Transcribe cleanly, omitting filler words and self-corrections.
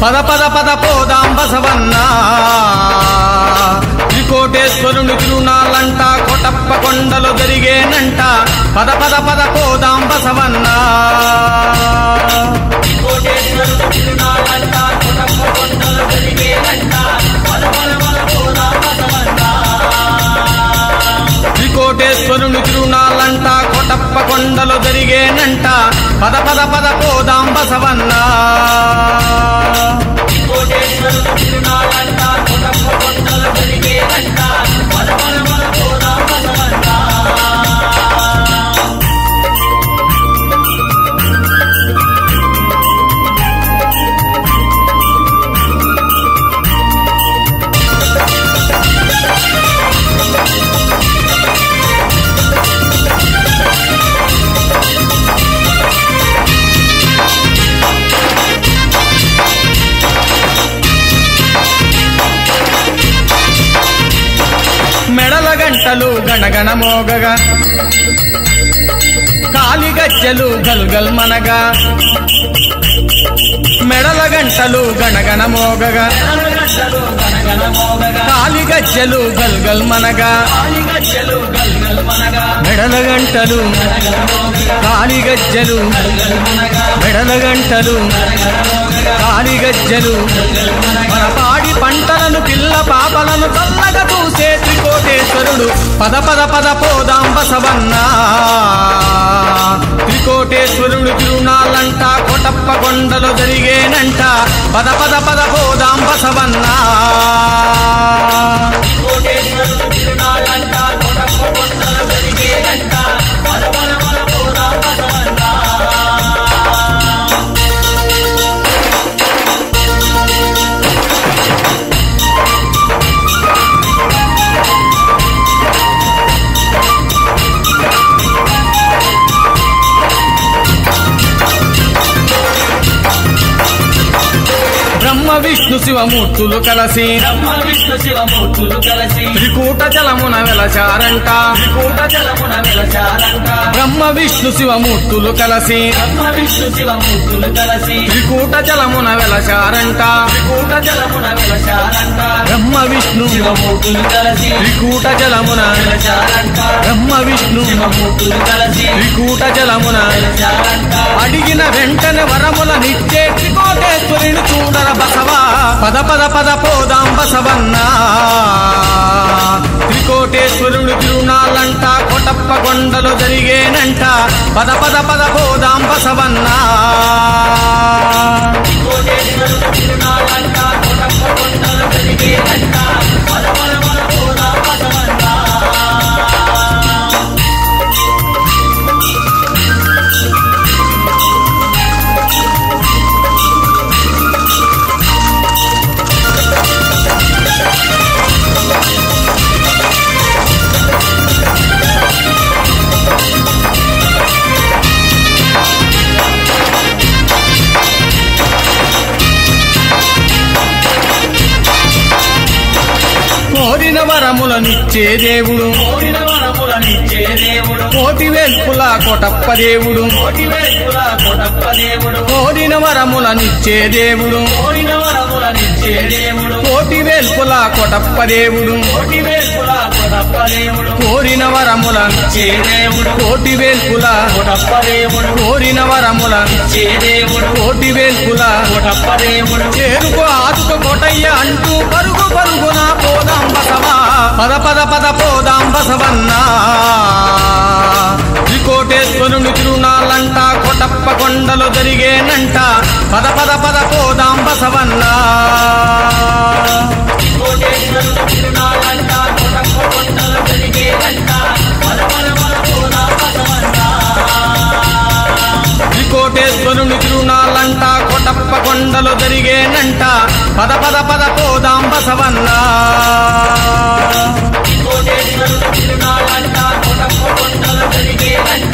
పద పద పద పోదాం బసవన్నా, శ్రీకోటేశ్వరుని తిరునాళ్ళంట కొటప్ప కొండలో జరిగేనంట. పద పద పద పోదాం బసవన్నా, శ్రీకోటేశ్వరుని తిరునాళ్ళంట కొటప్ప కొండలో జరిగేనంట. పద పద పద పోదాం బసవన్నా, శ్రీకోటేశ్వరుని తిరునాళ్ళంట కొటప్ప కొండలో జరిగేనంట. పద పద పద పోదాం బసవన్నా, శ్రీకోటేశ్వరుని తిరునాళ్ళంట కొటప్ప కొండలో జరిగేనంట. పద పద పద పోదాం బసవన్నా. మెడల గంటలు గణగణ మోగగా, కాలిగజ్జలు గల్గల్ మనగా. మెడల గంటలు గణగణ మోగగా, కాలిగజ్జలు గల్గల్ మనగా. మెడల గంటలు కాలిగజ్జలు, మెడల గంటలు కాలిగజ్జలు. మన పాడి పంటలను పిల్ల పాపలను చల్లగా చూసే త్రికోటేశ్వరుడు. పద పద పద పోదాం బసవన్నా, త్రికోటేశ్వరుడు తిరునాళ్ళంట కొటప్ప కొండలో జరిగేనంట. పద పద పద పోదాం బసవన్నా, త్రికోటేశ్వరుడు తిరునాళ్ళంట కొటప్ప కొండలో జరిగేనంట. పద పద పద పోదాం బసవన్నా. బ్రహ్మ విష్ణు శివమూర్తులు కలసి, త్రికూట జలమున వెలచారంట. బ్రహ్మ విష్ణు శివమూర్తులు కలసి, త్రికూట జలమున వెలచారంట. బ్రహ్మ విష్ణు శివమూర్తులు కలసి, త్రికూట జలమున వెలచారంట. బ్రహ్మ విష్ణు శివమూర్తులు కలసి, త్రికూట జలమున వెలచారంట. అడిగిన వెంటనే వరముల నిచ్చే త్రికోటేశ్వరుని చూడర బసవా. పద పద పద పోదాం బసవన్నా, త్రికోటేశ్వరుడు తిరునాళ్ళంట కొటప్ప కొండలో జరిగేనంట. పద పద పద పోదాం బసవన్నా, త్రికోటేశ్వరుడు తిరునాళ్ళంట కొటప్ప కొండలో జరిగేనంట. పద పద పద పోదాం బసవన్నా. కోరిన వరములనిచ్చే దేవుడు, కోటి వేల్పుల కొటప్ప దేవుడు. కోరిన వరములనిచ్చే దేవుడు, కోటి వేల్పుల కొటప్ప దేవుడు. కోరిన వరములనిచ్చే దేవుడు, కోటి వేల్పుల కొటప్ప దేవుడు. కోరిన వరములనిచ్చే దేవుడు, కోటి వేల్పుల కొటప్ప దేవుడు. చేరుకో ఆదుకో కోటయ్య అంటూ పరుగు పరుగున పోదాం బసవా. పద పద పద పోదాం బసవన్నా, త్రికోటేశ్వరుని తిరునాళ్ళంట కొటప్ప కొండలో జరిగేనంట. పద పద పద పోదాం బసవన్నా, త్రికోటేశ్వరుని తిరునాళ్ళంట కొటప్ప కొండలో జరిగేనంట. పద పద పద పోదాం బసవన్నా, త్రికోటేశ్వరుని తిరునాళ్ళంట కొటప్ప కొండలో జరిగేనంట. పద పద పద పోదాం బసవన్నా, త్రికోటేశ్వరుని తిరునాళ్ళంట కొటప్ప కొండలో జరిగేనంట.